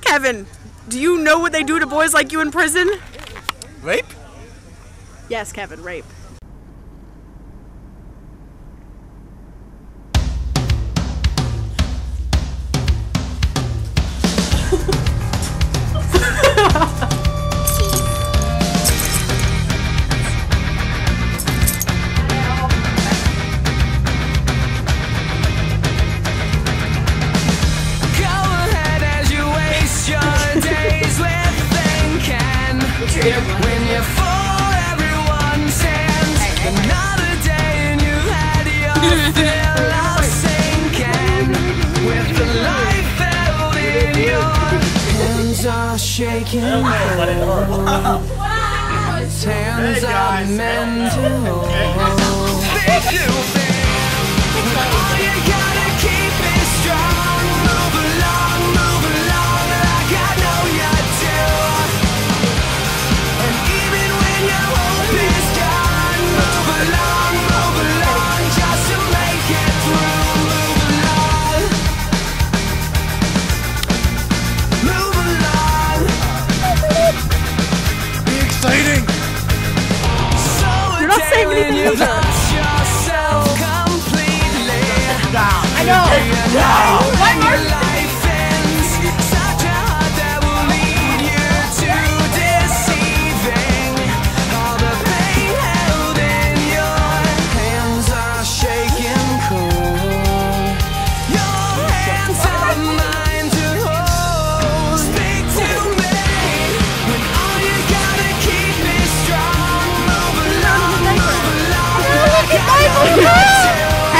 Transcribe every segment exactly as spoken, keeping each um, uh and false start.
Kevin, do you know what they do to boys like you in prison? Rape? Yes, Kevin, rape. When you fall, everyone sins. Another day and you've had your fill of sinking. With the life held in your hands are shaking. Hands are mending. Think you feel. All you gotta keep is strong. Move along, move along like I know you do.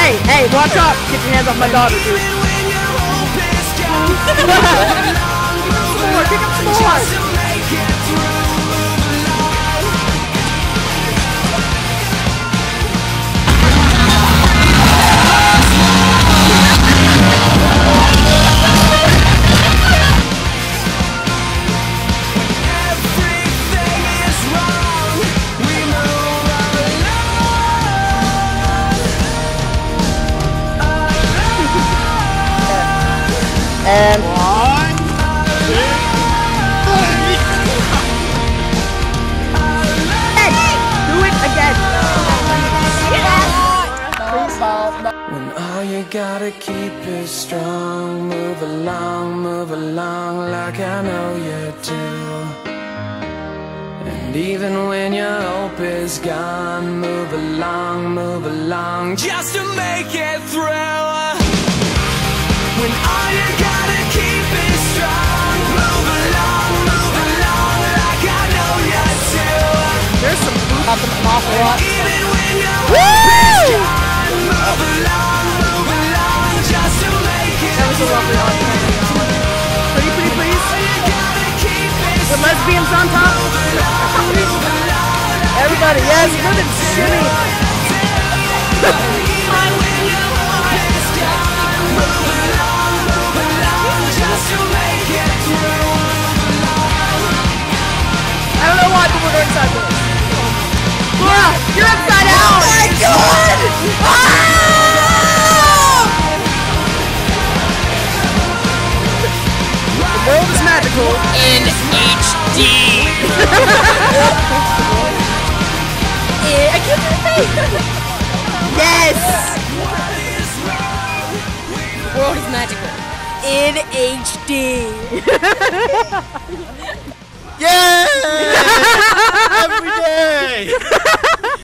Hey, hey, watch out! Get your hands off my daughter, dude. More, pick up some more! And one, two, three. Hey, do it again. Yeah. When all you gotta keep is strong, move along, move along like I know you do. And even when your hope is gone, move along, move along just to make it through. When all you gotta keep is strong, move along, move along like I know you do. There's some food up in the mouth a lot. Even when you're strong, move along, move along just to make it. That was a lovely audience. Pretty, pretty, please. With lesbians on top. Everybody, yes, for the shimmy. You're upside down! Oh my god! Ah! The world is magical. In H D! Yeah, I can't do it! Yes! The world is magical. In H D! Yeah!